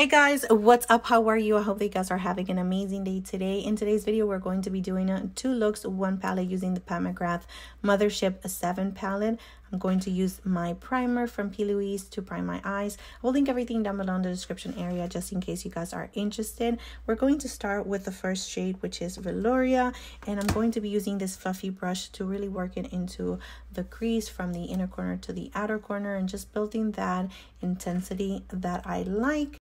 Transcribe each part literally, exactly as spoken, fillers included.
Hey guys, what's up? How are you? I hope that you guys are having an amazing day today. In today's video, we're going to be doing two looks, one palette using the Pat McGrath Mothership seven palette. I'm going to use my primer from P. Louise to prime my eyes. I will link everything down below in the description area just in case you guys are interested. We're going to start with the first shade, which is Veloria, and I'm going to be using this fluffy brush to really work it into the crease from the inner corner to the outer corner and just building that intensity that I like.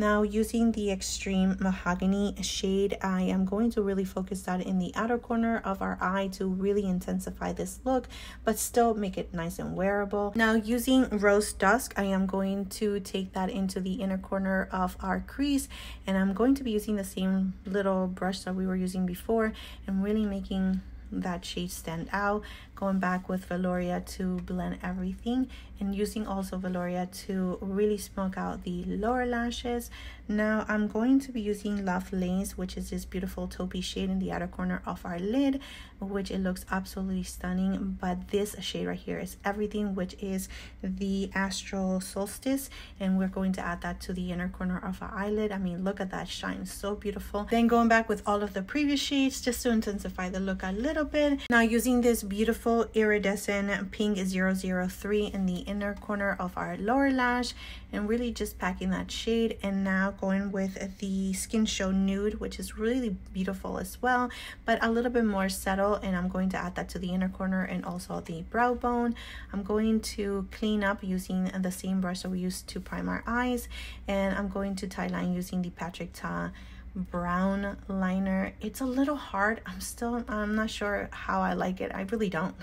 Now, using the Extreme Mahogany shade, I am going to really focus that in the outer corner of our eye to really intensify this look, but still make it nice and wearable. Now, using Rose Dusk, I am going to take that into the inner corner of our crease, and I'm going to be using the same little brush that we were using before and really making that shade stand out, going back with Veloria to blend everything and using also Veloria to really smoke out the lower lashes. Now I'm going to be using Love Lace, which is this beautiful taupey shade in the outer corner of our lid, which it looks absolutely stunning, but this shade right here is everything, which is the Astral Solstice, and we're going to add that to the inner corner of our eyelid. I mean, look at that shine, so beautiful. Then going back with all of the previous shades just to intensify the look a little bit. Now using this beautiful Iridescent Pink zero zero three in the inner corner of our lower lash and really just packing that shade, and now going with the Skin Show Nude, which is really beautiful as well, but a little bit more subtle, and I'm going to add that to the inner corner and also the brow bone. I'm going to clean up using the same brush that we used to prime our eyes, and I'm going to tie line using the Patrick Ta brown liner. It's a little hard. I'm still I'm not sure how I like it. I really don't.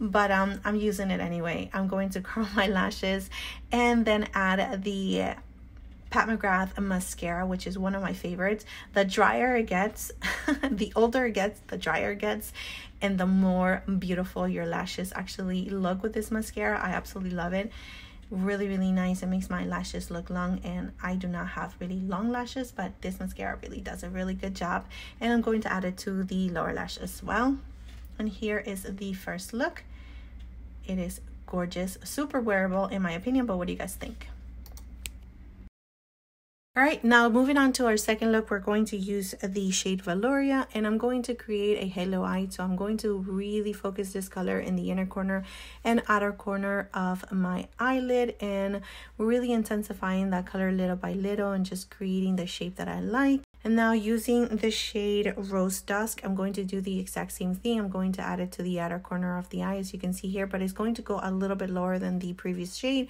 But um I'm using it anyway. I'm going to curl my lashes and then add the Pat McGrath mascara, which is one of my favorites. The drier it gets, the older it gets, the drier it gets, and the more beautiful your lashes actually look with this mascara. I absolutely love it. Really, really nice. It makes my lashes look long, and I do not have really long lashes, but this mascara really does a really good job, and I'm going to add it to the lower lash as well. And here is the first look. It is gorgeous, super wearable in my opinion, but what do you guys think? All right, now moving on to our second look, we're going to use the shade Veloria, and I'm going to create a halo eye. So I'm going to really focus this color in the inner corner and outer corner of my eyelid and really intensifying that color little by little and just creating the shape that I like. And now using the shade Rose Dusk, I'm going to do the exact same thing. I'm going to add it to the outer corner of the eye, as you can see here, but it's going to go a little bit lower than the previous shade.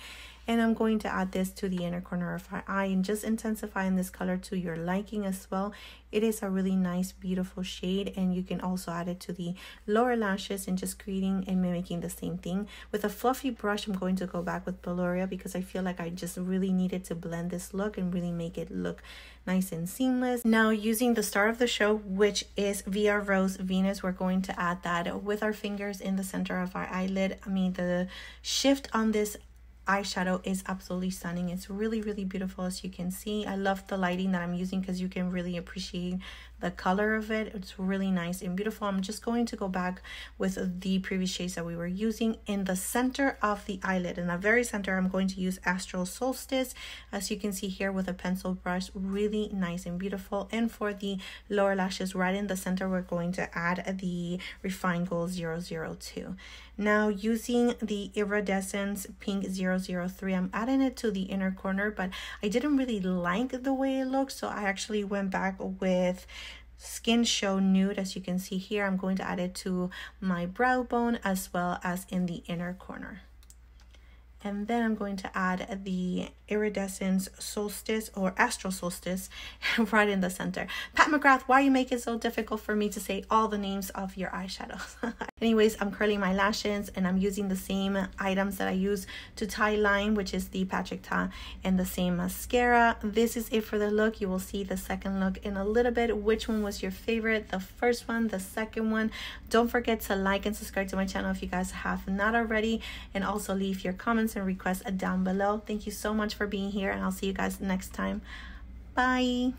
And I'm going to add this to the inner corner of my eye and just intensifying this color to your liking as well. It is a really nice, beautiful shade, and you can also add it to the lower lashes and just creating and mimicking the same thing. With a fluffy brush, I'm going to go back with Veloria because I feel like I just really needed to blend this look and really make it look nice and seamless. Now using the star of the show, which is V R Rose Venus, we're going to add that with our fingers in the center of our eyelid. I mean, the shift on this eyeshadow is absolutely stunning. It's really, really beautiful, as you can see. I love the lighting that I'm using because you can really appreciate the color of it. It's really nice and beautiful. I'm just going to go back with the previous shades that we were using in the center of the eyelid. In the very center, I'm going to use Astral Solstice, as you can see here, with a pencil brush. Really nice and beautiful. And for the lower lashes, right in the center, we're going to add the Refined Gold zero zero two. Now, using the Iridescence Pink zero zero three, I'm adding it to the inner corner, but I didn't really like the way it looks, so I actually went back with Skin Show Nude, as you can see here. I'm going to add it to my brow bone as well as in the inner corner. And then I'm going to add the Iridescence Solstice or Astral Solstice right in the center. Pat McGrath, why you make it so difficult for me to say all the names of your eyeshadows? Anyways, I'm curling my lashes and I'm using the same items that I use to tie line, which is the Patrick Ta and the same mascara. This is it for the look. You will see the second look in a little bit. Which one was your favorite? The first one, the second one? Don't forget to like and subscribe to my channel if you guys have not already, and also leave your comments and requests down below. Thank you so much for being here, and I'll see you guys next time. Bye.